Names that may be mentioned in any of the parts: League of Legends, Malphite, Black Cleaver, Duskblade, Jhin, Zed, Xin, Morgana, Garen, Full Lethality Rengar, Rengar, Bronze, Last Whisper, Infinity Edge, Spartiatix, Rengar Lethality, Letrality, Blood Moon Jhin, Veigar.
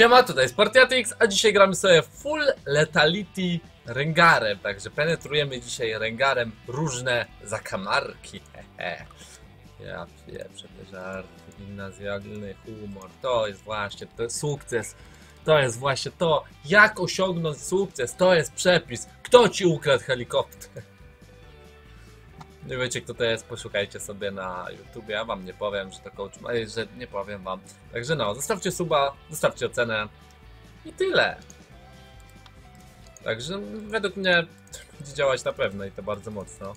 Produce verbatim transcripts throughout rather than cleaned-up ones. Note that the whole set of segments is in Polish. Siema, tutaj Spartiatix, a dzisiaj gramy sobie Full Lethality Rengarem, także penetrujemy dzisiaj Rengarem różne zakamarki. Hehe. Ja pieprzę te żarty, gimnazjalny humor, to jest właśnie to jest sukces, to jest właśnie to, jak osiągnąć sukces, to jest przepis, kto ci ukradł helikopter? Nie wiecie kto to jest, poszukajcie sobie na YouTubie, ja wam nie powiem, że to coach, że nie powiem wam. Także no, zostawcie suba, zostawcie ocenę i tyle. Także według mnie będzie działać na pewno i to bardzo mocno.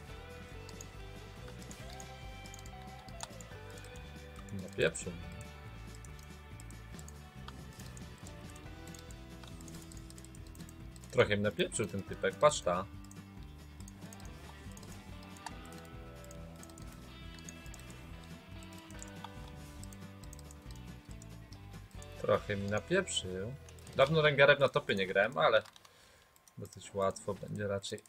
No pieprzu. Trochę mnie napieprzył ten typek, patrz ta. Trochę mi napieprzył. Dawno Rengarem na topie nie grałem, ale dosyć łatwo będzie raczej.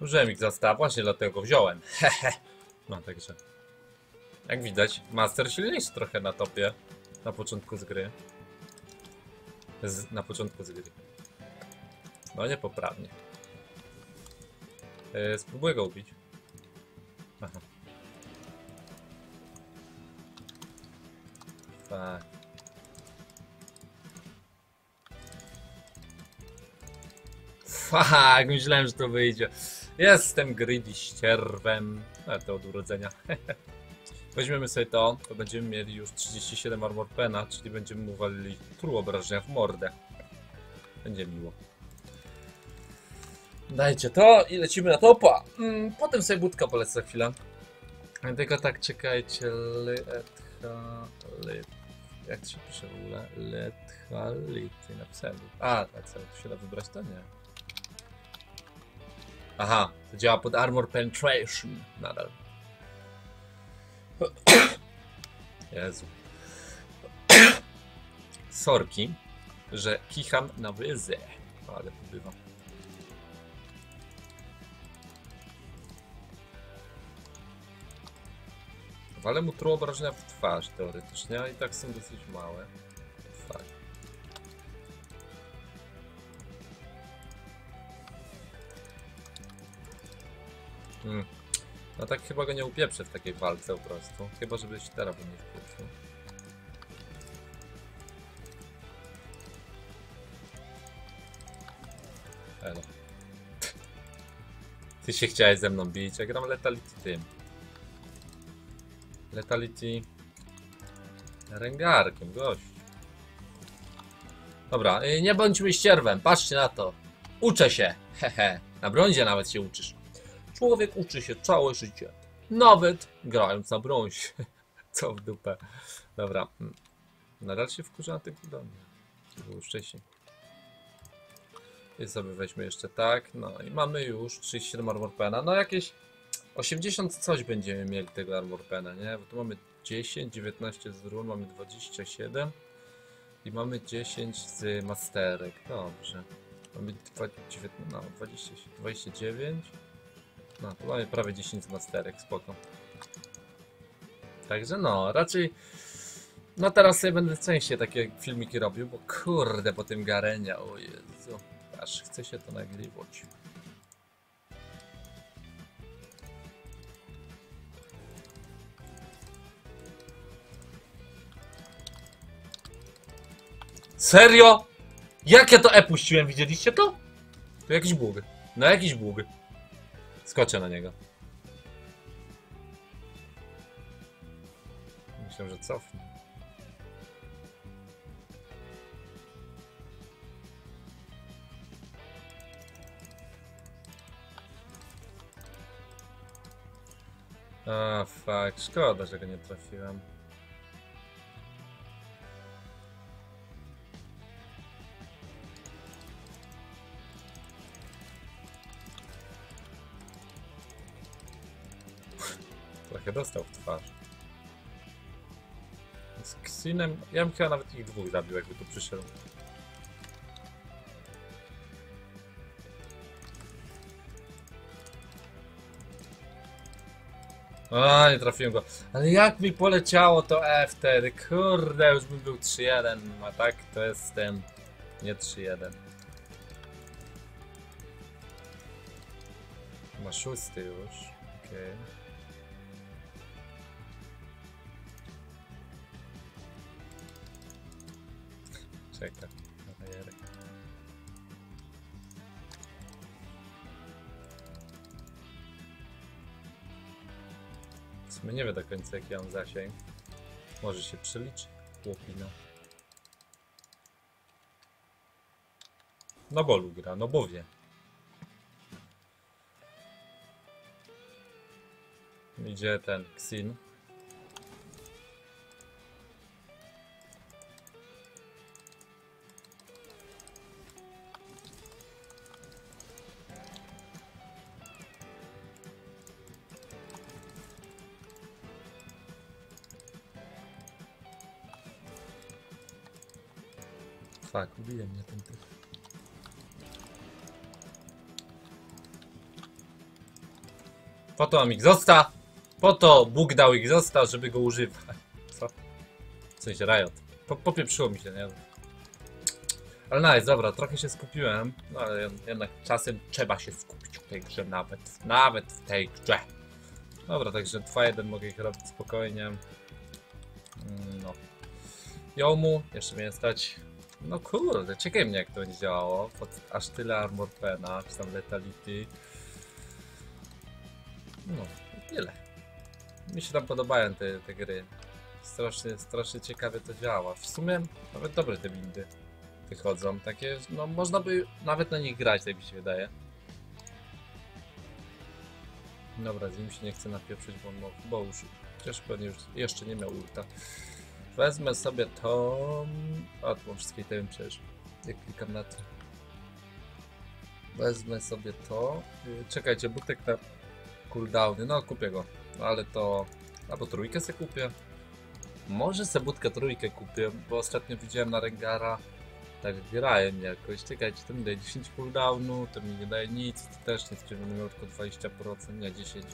Użyłem ich zastaw, właśnie dlatego go wziąłem. Hehe. No także. Jak widać, master silniejszy trochę na topie. Na początku z gry. Z, na początku z gry. No niepoprawnie. Yy, spróbuję go ubić. Aha. Tak. Fak, myślałem, że to wyjdzie. Jestem greedy ścierwem. Ale to od urodzenia. Weźmiemy sobie to, to będziemy mieli już trzydzieści siedem armor pena, czyli będziemy mu walili tru obrażenia w mordę. Będzie miło. Dajcie to i lecimy na topa. Mm, potem sobie budka polecę za chwilę. Tylko tak czekajcie. Letha. Let, jak to się pisze w ogóle? Lethality. Napisałem. A, tak sobie to się da wybrać, to nie. Aha, to działa pod Armor Penetration. Nadal. Jezu. Sorki, że kicham na wyzy. Ale pobywa. Ale mu tru obrażenia w twarz teoretycznie, a i tak są dosyć małe. Fakt. Hmm. No tak chyba go nie upieprzę w takiej walce po prostu. Chyba żebyś teraz by nie wpieprzył. Elo. Ty się chciałeś ze mną bić, ja gram Lethality tym. Lethality Rengarkiem, gość. Dobra, nie bądźmy ścierwem, patrzcie na to. Uczę się, hehe. Na brązie nawet się uczysz. Człowiek uczy się całe życie. Nawet grając na brązie. Co w dupę. Dobra. Nadal się wkurza na tym domu. Był wcześniej. I sobie weźmy jeszcze tak. No i mamy już trzydzieści siedem armor pena. No jakieś osiemdziesiąt coś będziemy mieli tego armor pena, nie? Bo tu mamy dziesięć, dziewiętnaście z run, mamy dwadzieścia siedem i mamy dziesięć z masterek, dobrze. Mamy dwadzieścia, no, dwadzieścia, dwadzieścia dziewięć, no to mamy prawie dziesięć z masterek, spoko. Także no, raczej, no teraz sobie będę częściej takie filmiki robił, bo kurde po tym Garenia, o Jezu, aż chce się to nagrywać. Serio? Jak ja to E puściłem? Widzieliście to? To jakiś bóg. No jakiś bóg. Skoczę na niego. Myślę, że cofnę. A, fuck. Szkoda, że go nie trafiłem. Trochę dostał w twarz. Z Xinem, ja bym chyba nawet ich dwóch zabił, jakby tu przyszedł. A, nie trafiłem go. Ale jak mi poleciało to E wtedy, kurde, już bym był trzy jeden, a tak to jest ten, nie trzy jeden. Ma szósty już, okej. Okay. Czekaj, kawalerek. W sumie nie wiem do końca jaki mam zasięg. Może się przeliczy, chłopina. Na bolu gra, no bo wie. Idzie ten Xin. Fuck, ubije mnie ten typ. Po to mam ich zostaw! Po to Bóg dał ich został, żeby go używać. Co? W sensie Riot. Po, popieprzyło mi się, nie? Ale nice, dobra, trochę się skupiłem. No ale jednak czasem trzeba się skupić w tej grze, nawet, nawet w tej grze. Dobra, także dwa jeden mogę ich robić spokojnie. No. Jomu, jeszcze mnie stać. No kurde, ciekawe mnie jak to będzie działało. Pod aż tyle armor pena, czy tam lethality. No, tyle. Mi się tam podobają te, te gry. Strasznie, strasznie ciekawie to działa. W sumie nawet dobre te windy wychodzą. Takie, no można by nawet na nich grać, tak mi się wydaje. Dobra, z nim się nie chcę napieprzyć, bo, no, bo już, chociaż pewnie już jeszcze nie miał ulta. Wezmę sobie to... A, tu mam wszystkie te wiem przecież. Jak klikam na to. Wezmę sobie to. Czekajcie, butek na cooldowny. No, kupię go. No ale to... albo trójkę se kupię. Może se budkę trójkę kupię, bo ostatnio widziałem na Rengara. Tak grałem jakoś. Czekajcie, to mi daje dziesięć cooldownu, to mi nie daje nic. To też nic, czyli będę miał tylko dwadzieścia procent, nie dziesięć.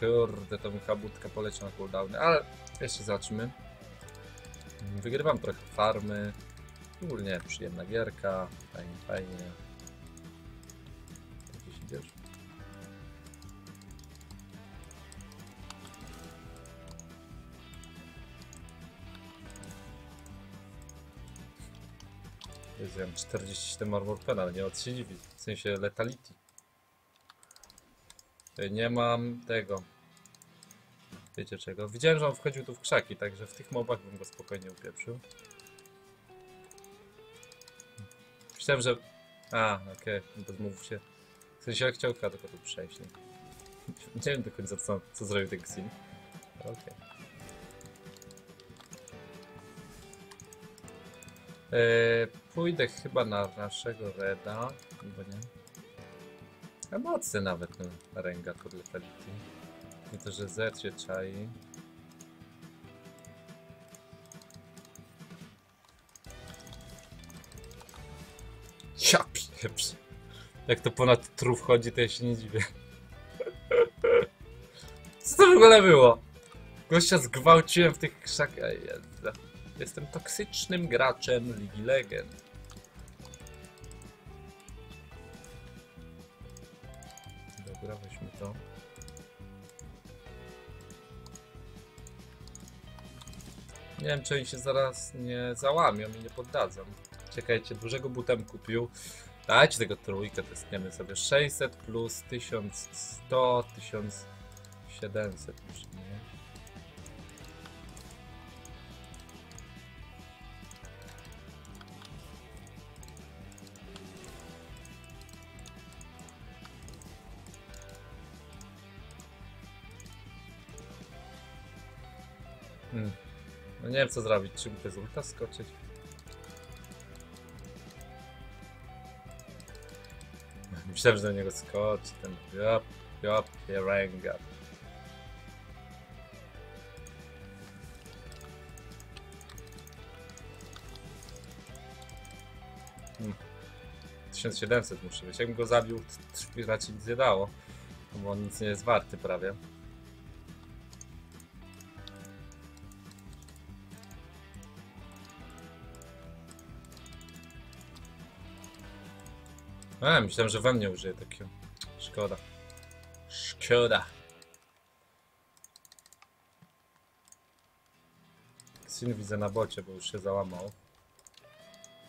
Kurde, to mi chyba budka poleci na cooldowny, ale jeszcze zobaczymy. Wygrywam trochę farmy. Ogólnie przyjemna gierka. Fajnie, fajnie. Gdzieś idziesz? Jezu, ja mam czterdzieści siedem armor pen, ale nie odsiedzi, w sensie lethality. Nie mam tego. Wiecie czego? Widziałem, że on wchodził tu w krzaki, także w tych mobach bym go spokojnie upieprzył. Myślałem, że... A, okej, okay. Bezmów się. W sensie jak chciał tylko tu przejść. Nie, nie wiem do końca co, co zrobił ten Xin. Okej. Okay. Yy, pójdę chyba na naszego Reda, bo nie. A mocny nawet na Rengar pod lethality. Widzę, że Zed się czai. Ja pieprz. Jak to ponad trów chodzi, to ja się nie dziwię. Co to w ogóle było? Gościa zgwałciłem w tych krzakach. Jestem toksycznym graczem Ligi Legend. Dobra, weźmy to. Nie wiem, czy oni się zaraz nie załamią i nie poddadzą. Czekajcie, dużego butem kupił. Dajcie tego trójkę, testniemy sobie. sześćset plus tysiąc sto, tysiąc siedemset już nie. Hmm. No nie wiem co zrobić, czy mi bez ulta skoczyć. Myślałem, że do niego skoczy ten jop, jop, Rengar. Hmm. tysiąc siedemset muszę być, jakbym go zabił, to raczej nic nie dało, bo on nic nie jest warty prawie. A, myślałem, że we mnie użyje takiego. Szkoda. Szkoda. Xin widzę na bocie, bo już się załamał.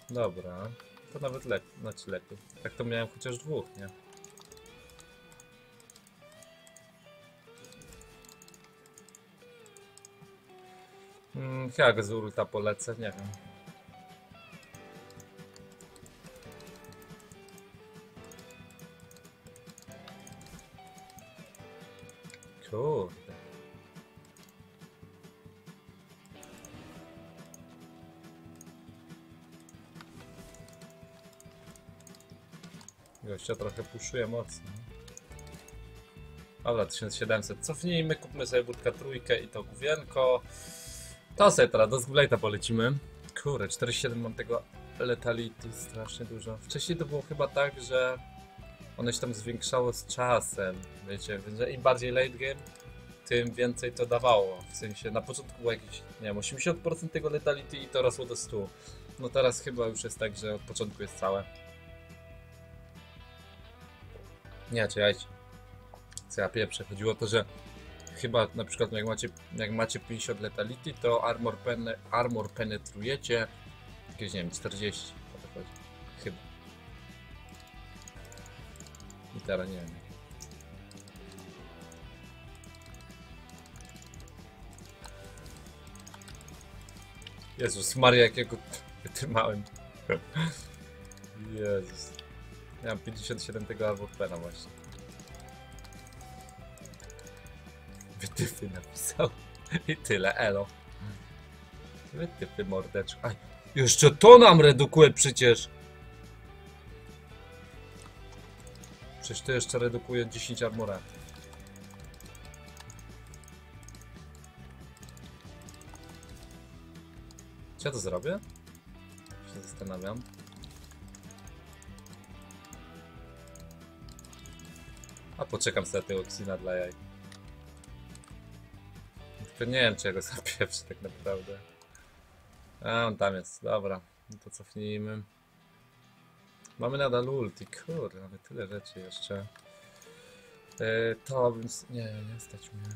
Dobra. To nawet lepiej. Znaczy lepiej. Tak to miałem chociaż dwóch, nie? Hmm, chyba go z ulta polecę, nie wiem. Kurde. Gościa trochę puszuje mocno. Dobra, tysiąc siedemset. Cofnijmy, kupmy sobie wódkę trójkę i to główienko. To sobie teraz do Duskblade'a polecimy. Kurde, czterdzieści siedem mam tego Lethality, strasznie dużo. Wcześniej to było chyba tak, że ono się tam zwiększało z czasem. Wiecie, że im bardziej late game, tym więcej to dawało. W sensie na początku było jakieś, nie wiem, osiemdziesiąt procent tego Lethality i to rosło do stu procent. No teraz chyba już jest tak, że od początku jest całe. Nie, czekajcie. Co ja pieprzę, chodziło o to, że chyba na przykład jak macie, jak macie pięćdziesiąt Lethality, to armor, pene, armor penetrujecie jakieś, nie wiem, czterdzieści, o to chodzi, chyba. I teraz nie wiem. Jezus Maria, jakiego wytrzymałem. Jezus. Ja mam pięćdziesiąt siedem tego armor pena właśnie. Wytyfy napisał. I tyle, elo. Wytyfy mordeczko. Aj, jeszcze to nam redukuje przecież. Przecież to jeszcze redukuje dziesięć armora. Czy ja to zrobię? Się zastanawiam. A poczekam sobie tego Xina dla jaj. Tylko nie wiem, czy ja go zapieprzę tak naprawdę. A on tam jest, dobra. No to cofnijmy. Mamy nadal ulti, kurde, mamy tyle rzeczy jeszcze. Yy, to bym... nie, nie stać mnie.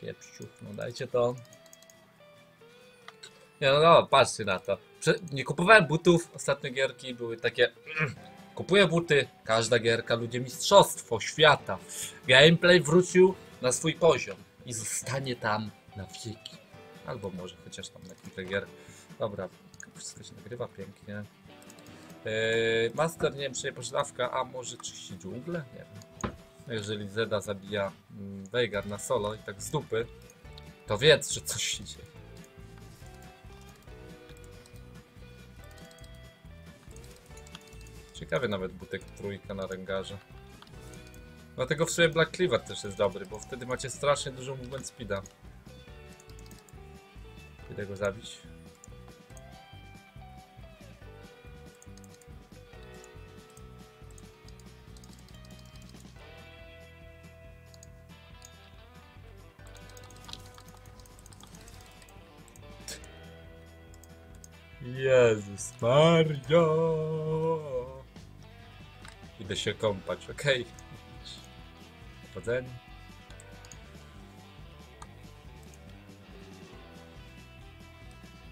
Kiepściuch, no dajcie to. Nie, no, no patrzcie na to. Prze nie kupowałem butów, ostatnie gierki były takie... Kupuję buty, każda gierka, ludzie, mistrzostwo świata. Gameplay wrócił na swój poziom i zostanie tam na wieki. Albo może chociaż tam na kilka gier. Dobra, wszystko się nagrywa pięknie. Yy, master, nie wiem, czy nie poszlawka, a może czyści dżunglę? Nie wiem. Jeżeli Zeda zabija Veigar na solo i tak z dupy, to wiedz, że coś się dzieje. Ciekawie nawet butek trójka na Rengarze. Dlatego w sumie Black Cleaver też jest dobry, bo wtedy macie strasznie dużo movement speeda. Idę go zabić. Jezus Maria! Idę się kąpać, okej? Okay. Powodzenia.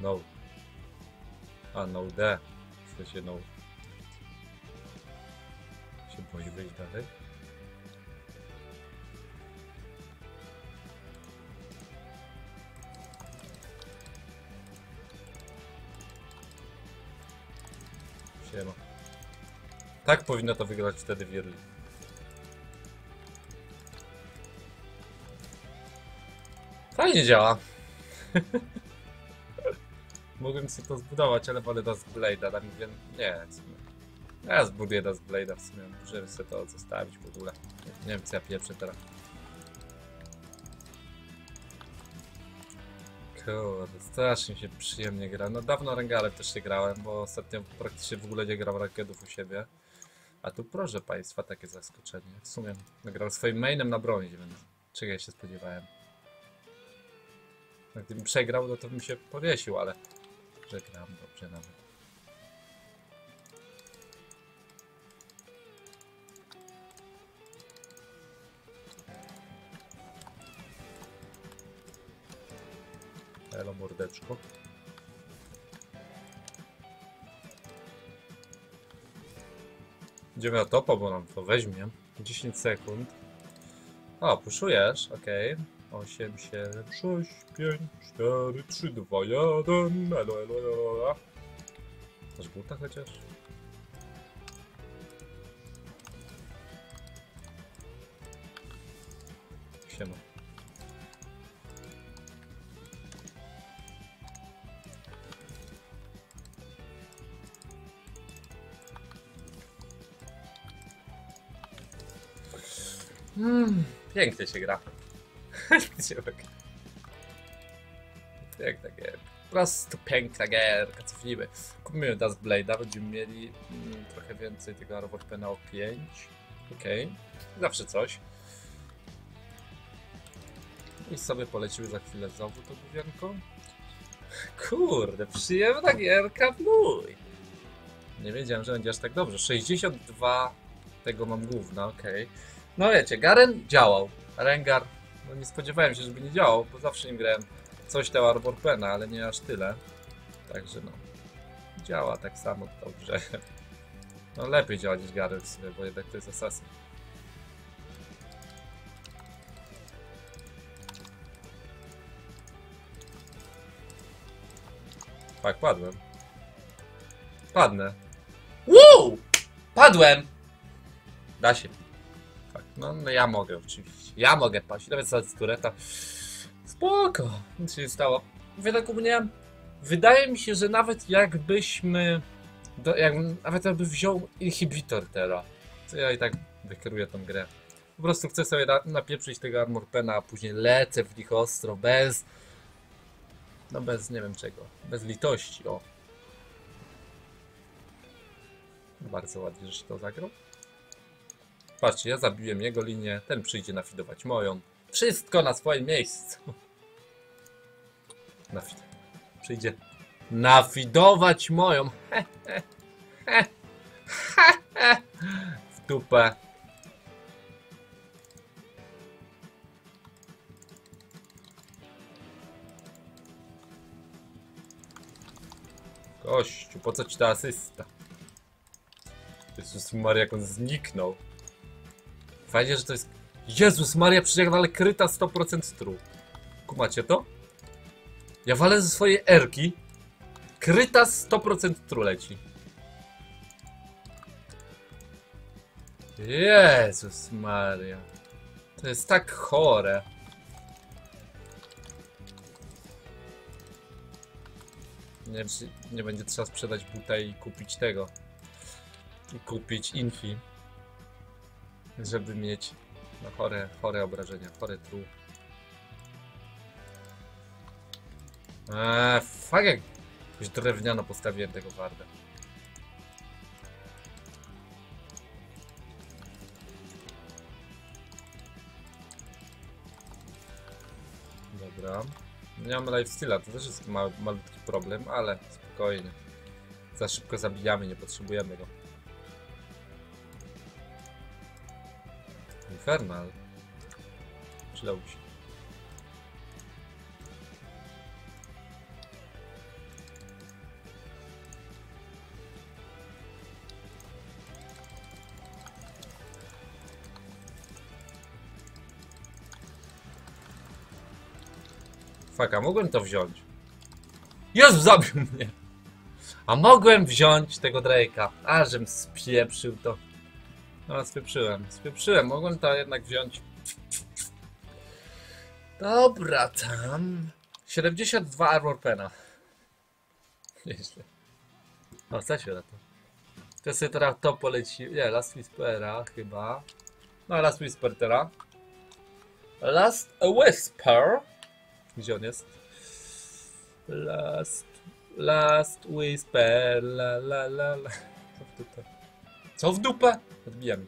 No. A no D. Chce się no. Się boi wyjść dalej. Siema. Tak powinno to wyglądać wtedy w Irli. Fajnie działa. Mógłbym sobie to zbudować, ale wolę Duskblade'a. Tam mówię, nie, ja zbuduję Duskblade'a w sumie, żeby sobie to zostawić w ogóle. Nie, nie wiem, co ja pieprzę teraz. Kurde, strasznie się przyjemnie gra. No dawno Rengarem też się grałem, bo ostatnio praktycznie w ogóle nie grałem rakietów u siebie. A tu proszę państwa, takie zaskoczenie. W sumie grałem swoim mainem na broni, więc czego ja się spodziewałem. Gdybym przegrał, no to bym się powiesił, ale że gram dobrze nawet. Elo mordeczko. Idziemy na topa, bo nam to weźmie. dziesięć sekund. O, puszujesz, okej. Okay. osiem, siedem, sześć, pięć, cztery, trzy, dwa, jeden. Elo, elo, elo. Masz buta chociaż? Siema. Mm, pięknie się gra. Piękna gierka. Po prostu piękna gierka. Cofnijmy. Kupimy Duskblade'a. Będziemy mieli mm, trochę więcej tego R W P na O pięć. Okej. Okay. Zawsze coś. I sobie polecimy za chwilę znowu to główianko. Kurde, przyjemna gierka w mój. Nie wiedziałem, że będzie aż tak dobrze. sześćdziesiąt dwa tego mam główna, okej. Okay. No wiecie, Garen działał, Rengar, no nie spodziewałem się, żeby nie działał, bo zawsze im grałem coś dał Arbor Pena, ale nie aż tyle. Także no, działa tak samo dobrze. No lepiej działa niż Garen w sobie, bo jednak to jest asasyn. Tak, padłem. Padnę. Wow! Padłem! Da się. Tak, no, no ja mogę oczywiście. Ja mogę paść. Nawet z tureta. Spoko. Nic się nie stało. Jednak u mnie wydaje mi się, że nawet jakbyśmy... Do, jak, nawet jakby wziął inhibitor teraz. To ja i tak wykieruję tą grę. Po prostu chcę sobie na, napieprzyć tego Armor Pena, a później lecę w nich ostro, bez... No bez nie wiem czego. Bez litości, o. Bardzo ładnie, że się to zagrał. Patrzcie, ja zabiłem jego linię, ten przyjdzie nafidować moją. Wszystko na swoim miejscu. Nafid. Przyjdzie nafidować moją. He, he, he, he, he. W dupę. Kościu, po co ci ta asysta? Jezus Maria, jak on zniknął. Fajnie, że to jest... Jezus Maria, przyjechał, ale kryta sto procent true. Kumacie to? Ja walę ze swojej erki. Kryta sto procent true leci. Jezus Maria. To jest tak chore. Nie wiem, czy nie będzie trzeba sprzedać buta i kupić tego. I kupić infi. Żeby mieć no, chore, chore obrażenia, chore tru. Eee, fuck jak już drewniano postawiłem tego warda. Dobra. Nie mam lifestyla, to też jest ma malutki problem, ale spokojnie. Za szybko zabijamy, nie potrzebujemy go. Infernal. Przydałby się. Faka, mogłem to wziąć. Jezu, zabił mnie. A mogłem wziąć tego Drake'a. A żem spieprzył to. No, spieprzyłem, spieprzyłem, mogłem to jednak wziąć. Dobra, tam... siedemdziesiąt dwa Armor Pena. Nieźle. O, co się na to? To sobie teraz to poleci... Nie, Last Whispera chyba. No, Last Whisper teraz. Last Whisper. Gdzie on jest? Last... Last Whisper, la la la la. Co w dupę? Co w dupę? Odbijam.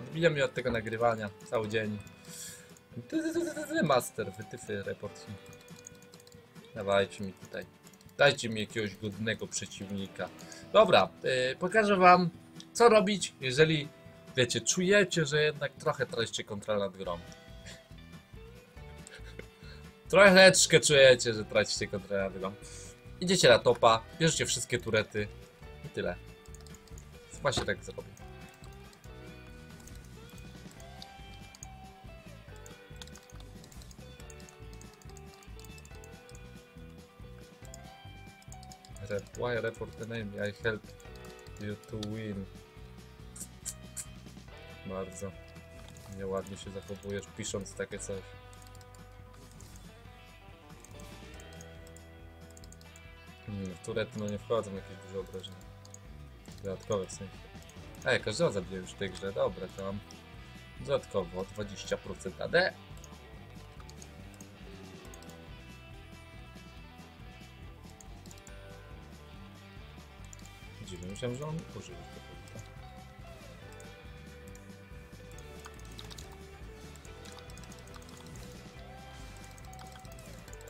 Odbijam mnie od tego nagrywania. Cały dzień. Master, wytyfy, report. Dawajcie mi tutaj. Dajcie mi jakiegoś godnego przeciwnika. Dobra, yy, pokażę wam, co robić, jeżeli, wiecie, czujecie, że jednak trochę tracicie kontrolę nad grą. Troszeczkę czujecie, że tracicie kontrolę nad grą. Idziecie na topa, bierzecie wszystkie turety i tyle. Właśnie tak zrobię. Why report the name? I help you to win. Bardzo nieładnie się zachowujesz, pisząc takie coś. Hmm, w turety no nie wchodzą jakieś duże obrażenia. Dodatkowe w sensie. Ej, każdego zabiję już w tej grze. Dobra, to mam dodatkowo dwadzieścia procent A D. Dziwnie, myślałem, że on użył tego.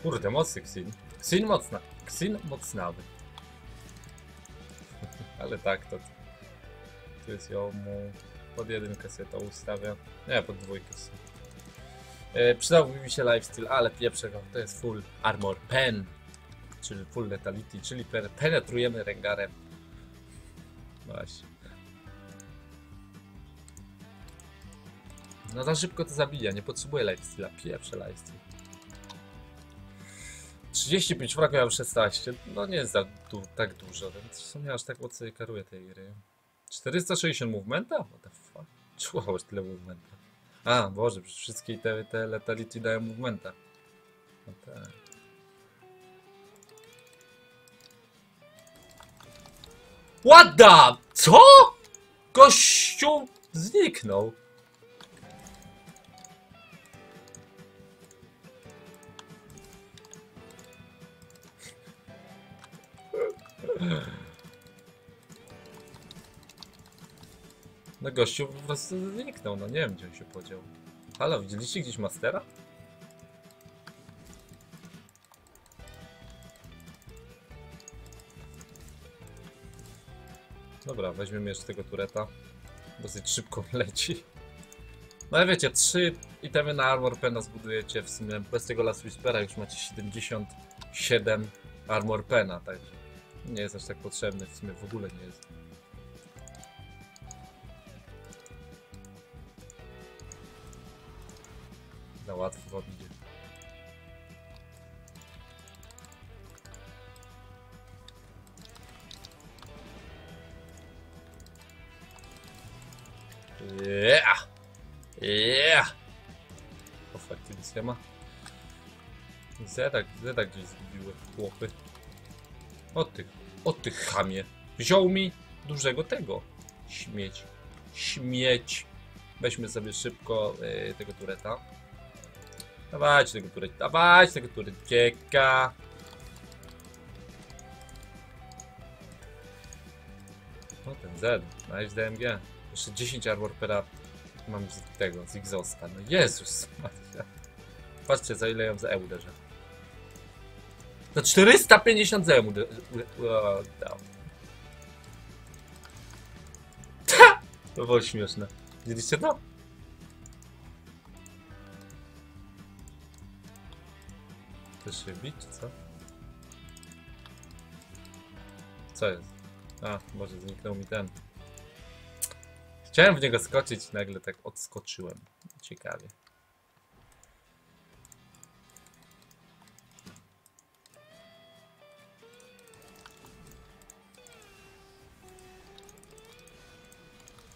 Kurde, mocny Xin. Xin mocna. Xin mocnawy. Ale tak to. Tu jest ją mu. Pod jedynkę sobie to ustawiam. Nie, pod dwójkę sobie. E, przydałby mi się lifesteal, ale pieprzę go. To jest full armor pen. Czyli full lethality, czyli penetrujemy Rengarem. Właśnie. No za szybko to zabija, nie potrzebuję lifesteala. Pieprzę lifesteal. trzydzieści pięć fragów, ja mam szesnaście, no nie jest za du tak dużo, więc w sumie aż tak mocno karuję tej gry. czterysta sześćdziesiąt movementa? What the fuck? Czułam tyle movementa. A, Boże, przecież wszystkie te, te letality dają movementa. No tak. What the? Co? Gościu zniknął. No gościu po prostu zniknął, no nie wiem gdzie on się podział. Halo, widzieliście gdzieś Mastera? Dobra, weźmiemy jeszcze tego tureta. Dosyć szybko leci. No ale wiecie, trzy itemy na armor pena zbudujecie w sumie. Bez tego Last Whispera już macie siedemdziesiąt siedem armor pena, także nie jest aż tak potrzebny, w sumie w ogóle nie jest. Za łatwo wam idzie. Yeah! Yeah! O, fakty nic nie ma. Zeda, Zeda gdzieś zgubiły chłopy. O ty, o ty chamie. Wziął mi dużego tego. Śmieć. Śmieć. Weźmy sobie szybko yy, tego tureta. Dawajcie tego tureta, dawajcie tego turecieka. O ten Zed, nice D M G. Jeszcze dziesięć armor pera mam z tego, z Exhausta. No Jezus Maria. Patrzcie za ile ją za E uderzę. Za czterysta pięćdziesiąt zemu dał. To było śmieszne. Widzieliście to? Chcesz się bić, czy co? Co jest? A, może zniknął mi ten. Chciałem w niego skoczyć i nagle tak odskoczyłem. Ciekawie.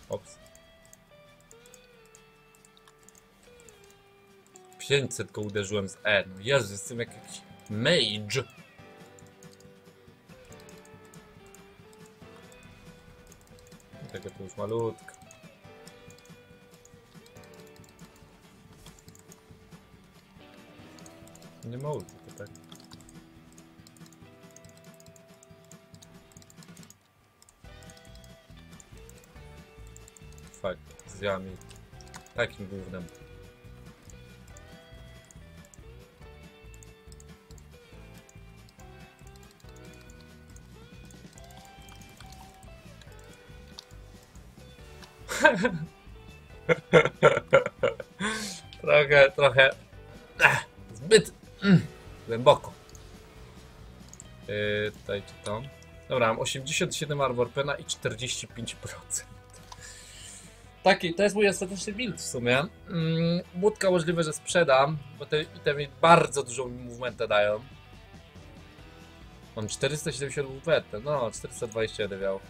Ops. pięćset go uderzyłem z E. No Jezu, jestem jak jakiś mage. Tego tu już malutko. Nie ma ulty, to tak. Fakt, z jami. Takim głównym. trochę, trochę zbyt Mm, głęboko. Yy, tutaj czy tam. Dobra, mam osiemdziesiąt siedem armorpena i czterdzieści pięć procent. Taki, to jest mój ostateczny build w sumie. Mm, Budka możliwe, że sprzedam, bo te itemy bardzo dużą movementę dają. Mam czterysta siedemdziesiąt movementę, no czterysta dwadzieścia jeden miał.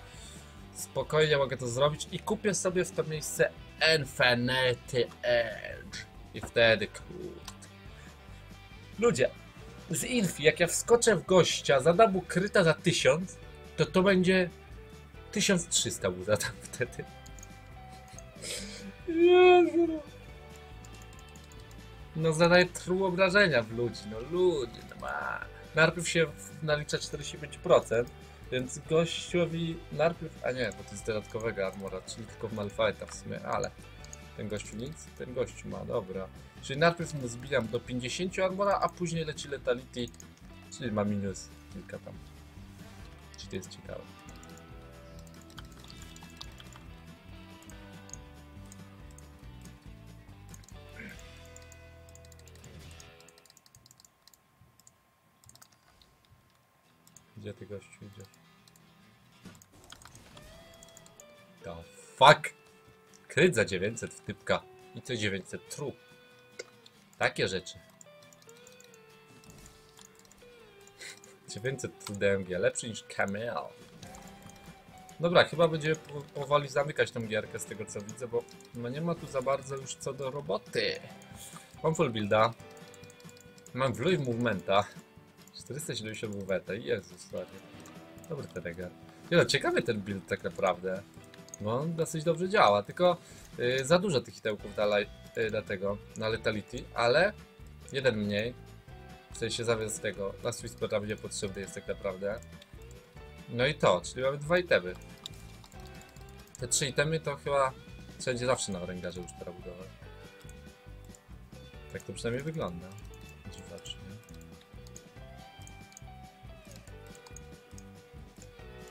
Spokojnie mogę to zrobić i kupię sobie w to miejsce Infinity Edge. I wtedy kurde. Ludzie, z Infi, jak ja wskoczę w gościa, zadam mu kryta za tysiąc, to to będzie tysiąc trzysta mu zadam wtedy. Jezu. No zadaję true obrażenia w ludzi, no ludzie, no ma. Najpierw się nalicza czterdzieści pięć procent, więc gościowi najpierw, a nie, bo to jest dodatkowego armora, czyli tylko w Malphite'a w sumie, ale ten gościu nic, ten gościu ma, dobra. Czyli najpierw mu zbijam do pięćdziesięciu armora, a później leci Lethality, czyli ma minus kilka tam. Czy to jest ciekawe? Gdzie ty gościu idzie? The fuck! Kryt za dziewięćset w typka i co dziewięćset trup. Takie rzeczy. dziewięćset trup D M G, lepszy niż Camel. Dobra, chyba będziemy powoli zamykać tą gierkę z tego co widzę, bo no nie ma tu za bardzo już co do roboty. Mam full builda. Mam wluj movementa. czterysta siedemdziesiąt W W T, Jezus ładnie. Dobry ten Rengar. No, ciekawy ten build tak naprawdę. Bo on dosyć dobrze działa, tylko yy, za dużo tych hitełków dla, yy, dla tego, na Lethality, ale jeden mniej. W sensie zamiast tego, Last Whisper będzie potrzebny jest tak naprawdę. No i to, czyli mamy dwa itemy. Te trzy itemy to chyba wszędzie zawsze na Rengarze już teraz budować. Tak to przynajmniej wygląda. Dziwacznie.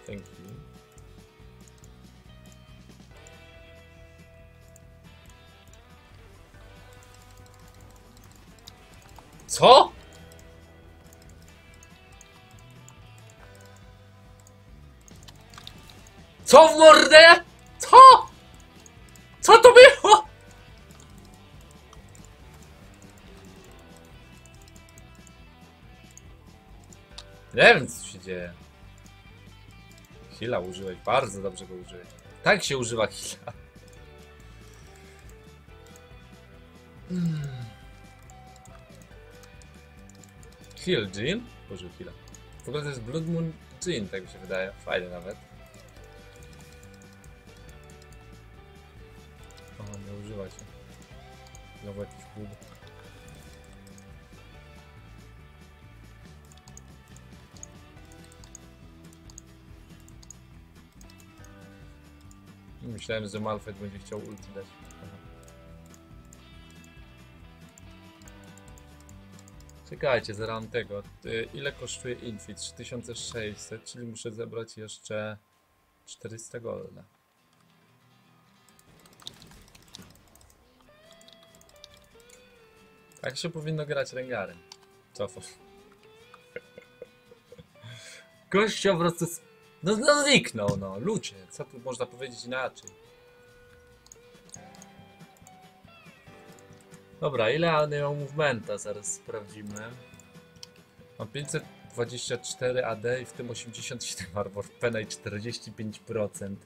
Dzięki. Co? Co w mordę? Co? Co to było? Nie wiem co się dzieje. Heala użyłeś, bardzo dobrze go użyłeś. Tak się używa heala. Hmm. Heal Jhin? Użył heala. W ogóle to jest Blood Moon Jhin, tak mi się wydaje. Fajne nawet. O, nie używa się. Znowu jakiś bóg. Myślałem, że Malphite będzie chciał ulti dać. Aha. Czekajcie, zaraz tego. Ile kosztuje Infi? trzy tysiące sześćset, czyli muszę zebrać jeszcze czterysta golda. Tak się powinno grać Rengarem. Cofam. Gościa po prostu... No, no zniknął, no, ludzie, co tu można powiedzieć inaczej? Dobra, ile one mają movementa? Zaraz sprawdzimy. Mam pięćset dwadzieścia cztery A D i w tym osiemdziesiąt siedem armorpena i czterdzieści pięć procent.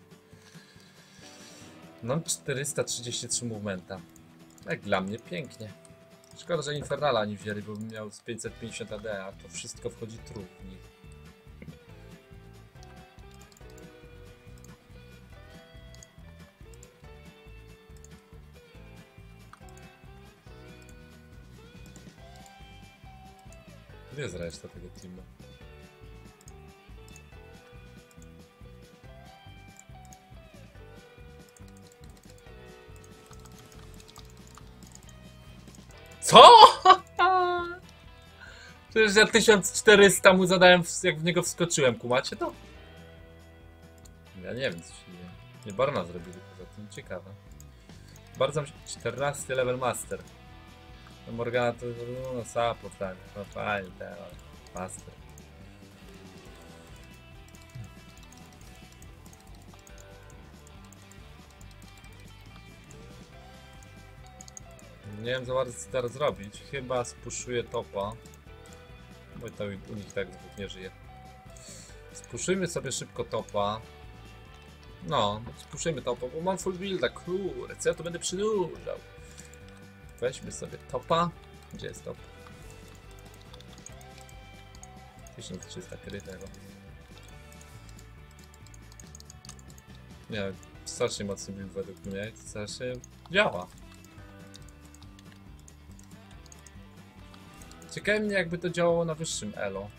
Mam czterysta trzydzieści trzy movementa. Jak dla mnie pięknie. Szkoda, że Infernala nie wzięli, bo bym miał z pięćset pięćdziesiąt A D, a to wszystko wchodzi trup w nich. Gdzie jest reszta tego teamu? Co? Przecież ja tysiąc czterysta mu zadałem, jak w niego wskoczyłem, kumacie to? Ja nie wiem co się dzieje. Nie Barona zrobili poza tym, ciekawe. Bardzo mi się... czternasty level master. No Morgana to no, sama powstanie. No fajnie, te pasty. Nie wiem za bardzo co teraz zrobić. Chyba spuszuję topa. Bo to u nich tak zwykle nie żyje. Spuszujmy sobie szybko topa. No, spuszujmy topa, bo mam full builda, kurde, co ja to będę przynurzał. Weźmy sobie topa. Gdzie jest top? tysiąc trzysta krytego. Nie, strasznie mocny build według mnie, to strasznie działa. Ciekawi mnie jakby to działało na wyższym elo.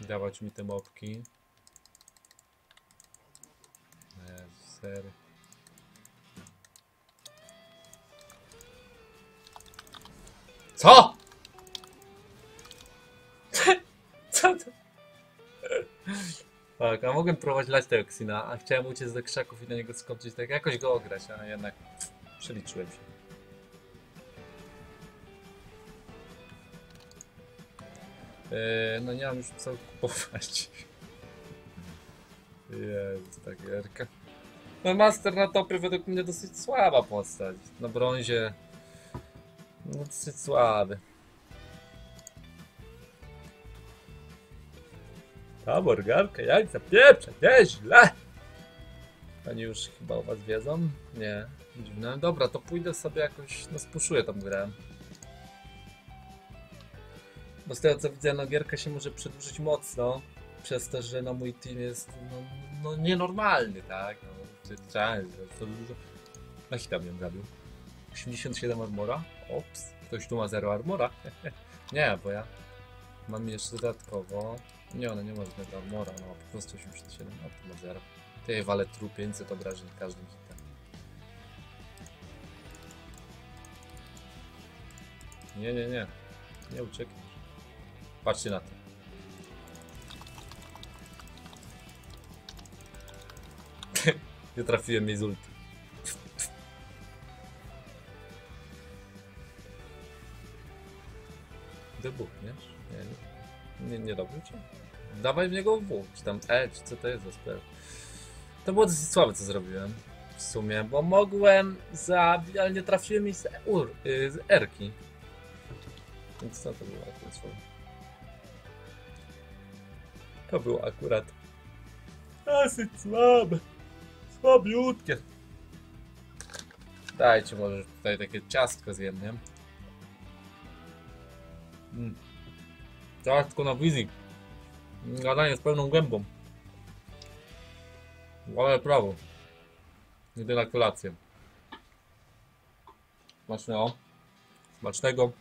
Dawać mi te mopki. Eee, sery. Co? Co to? Tak, a mogłem próbować lać tego Xina, a chciałem uciec do krzaków i na niego skoczyć, tak jakoś go ograć, ale jednak przeliczyłem się. No nie mam już co kupować. Jest ta gierka. No master na topie według mnie dosyć słaba postać. Na brązie no dosyć słaby. Ta Morganka jak zapieprza, nie źle. Oni już chyba o was wiedzą? Nie, dziwne. Dobra, to pójdę sobie jakoś, no spuszuję tą grę. Bo z tego co widzę, no gierka się może przedłużyć mocno, przez to, że no mój team jest no, no nienormalny, tak? No, trzeba, to dużo... No hita mnie zabił. osiemdziesiąt siedem armora? Ops, ktoś tu ma zero armora? Nie, bo ja mam jeszcze dodatkowo... Nie, ona nie ma żadnego armora, no po prostu osiemdziesiąt siedem, a tu ma zero. Tej wale tru pięćset obrażeń każdym hitem. Nie, nie, nie. Nie uciekaj. Patrzcie na to. Nie trafiłem jej z ulty. Wybuchniesz? Nie, nie, nie dobry cię? Dawaj w niego W, czy tam E, czy co to jest za spell. To było dosyć słabe co zrobiłem. W sumie, bo mogłem zabić, ale nie trafiłem jej z Erki. Więc co to było akurat słabe? To było akurat dosyć słabe, słabiutkie. Dajcie może tutaj takie ciastko zjem, nie? Mm. Ciastko na wizji. Gadanie z pełną gębą. Ale prawo. Idę na kolację. Smacznego. Smacznego.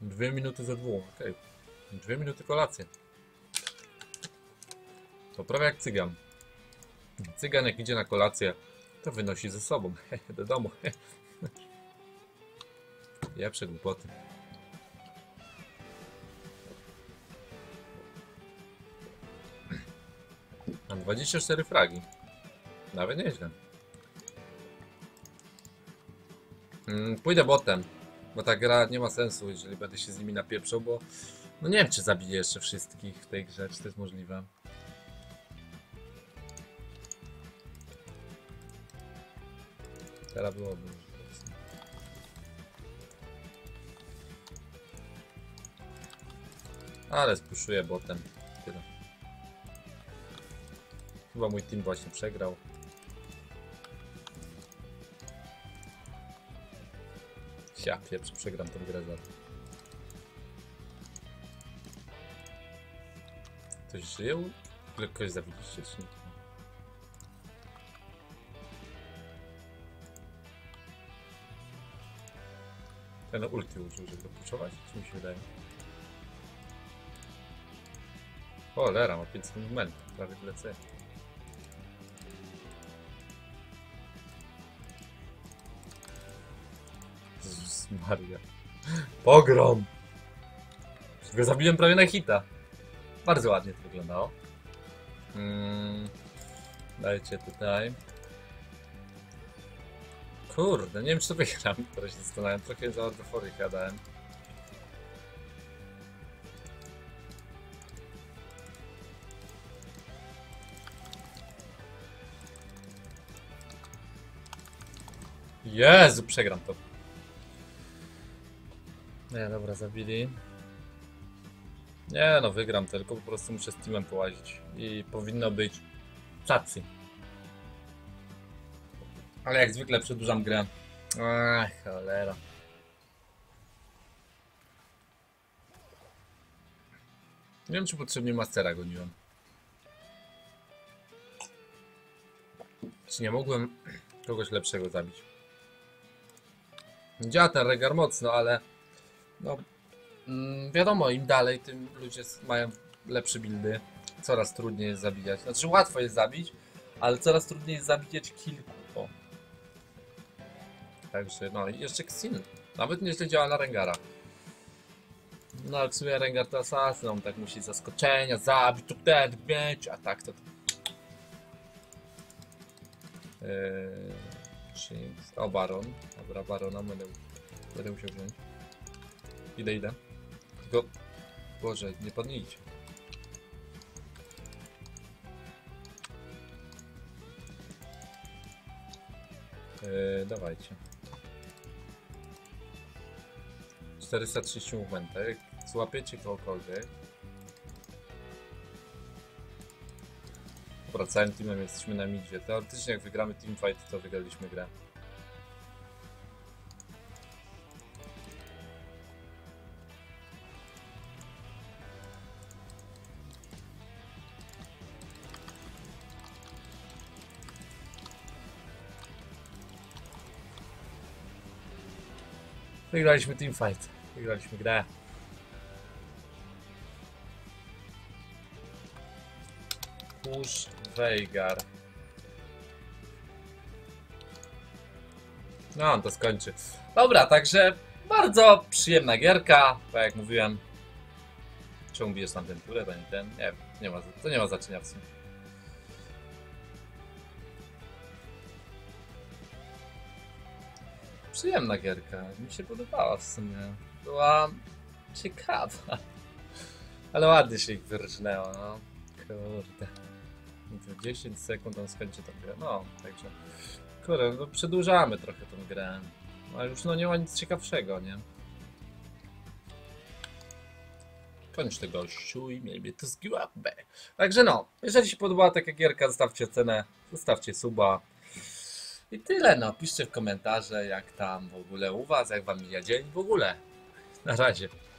Dwie minuty ze dwóch. Okej. Okay. Dwie minuty kolację. To prawie jak cygan. Cygan jak idzie na kolację, to wynosi ze sobą do domu. Ja przegłupoty. Mam dwadzieścia cztery fragi. Nawet nieźle. Pójdę botem, bo ta gra nie ma sensu, jeżeli będę się z nimi napieprzał, bo no nie wiem czy zabiję jeszcze wszystkich w tej grze, czy to jest możliwe. Teraz byłoby. Ale spuszuję botem. Tyle. Chyba mój team właśnie przegrał. Ja pierwszy przegram tą grę za to. Ktoś żyje? Ktoś zabiliście się. Ten ulti użył, żeby puczować, czy mi się wydaje? Cholera, ma pięćset moment, prawie lecę. Jezus Maria. Pogrom! Go zabiłem prawie na hita. Bardzo ładnie to wyglądało. Mm, dajcie tutaj. Kurde, nie wiem czy to wygram, teraz się zastanawiam, trochę za ordoforii gadałem. Jezu, przegram to. Nie, dobra, zabili. Nie no, wygram tylko, po prostu muszę z teamem połazić i powinno być tacy. Ale jak zwykle przedłużam grę. Ech, cholera. Nie wiem czy potrzebnie Mastera goniłem. Czy nie mogłem kogoś lepszego zabić? Działa ten Rengar mocno, ale no, mm, wiadomo, im dalej, tym ludzie mają lepsze buildy. Coraz trudniej jest zabijać. Znaczy łatwo jest zabić, ale coraz trudniej jest zabijać kilku. O. Także no i jeszcze Xin. Nawet nieźle działa na Rengara. No ale w sumie Rengar to asasyn, on tak musi zaskoczenia zabić, tu ten mieć, a tak to... Yy... O, Baron. Dobra, Barona będę, będę musiał wziąć. Idę, idę. Tylko... Boże, nie padnijcie. Yy, dawajcie. czterysta trzydzieści momentek. Złapiecie kogokolwiek. Dobra, całym teamem jesteśmy na midzie. Teoretycznie jak wygramy teamfight, to wygraliśmy grę. Wygraliśmy teamfight. Wygraliśmy grę. Push Veigar. No on to skończy. Dobra, także bardzo przyjemna gierka. Tak jak mówiłem. Czemu bijesz tam ten piórę, ten, ten? Nie wiem, nie ma, to nie ma znaczenia w sumie. Przyjemna gierka, mi się podobała w sumie. Była ciekawa. Ale ładnie się ich wyrżnęło, no. Kurde. dziesięć sekund on skończy tą grę. No, także. Kurde, no przedłużamy trochę tą grę. No już no nie ma nic ciekawszego, nie? Kończ tego gościu i miejmy to z łapę. Także no, jeżeli się podobała taka gierka, zostawcie cenę, zostawcie suba. I tyle, no. Piszcie w komentarze, jak tam w ogóle u was, jak wam mija dzień w ogóle. Na razie.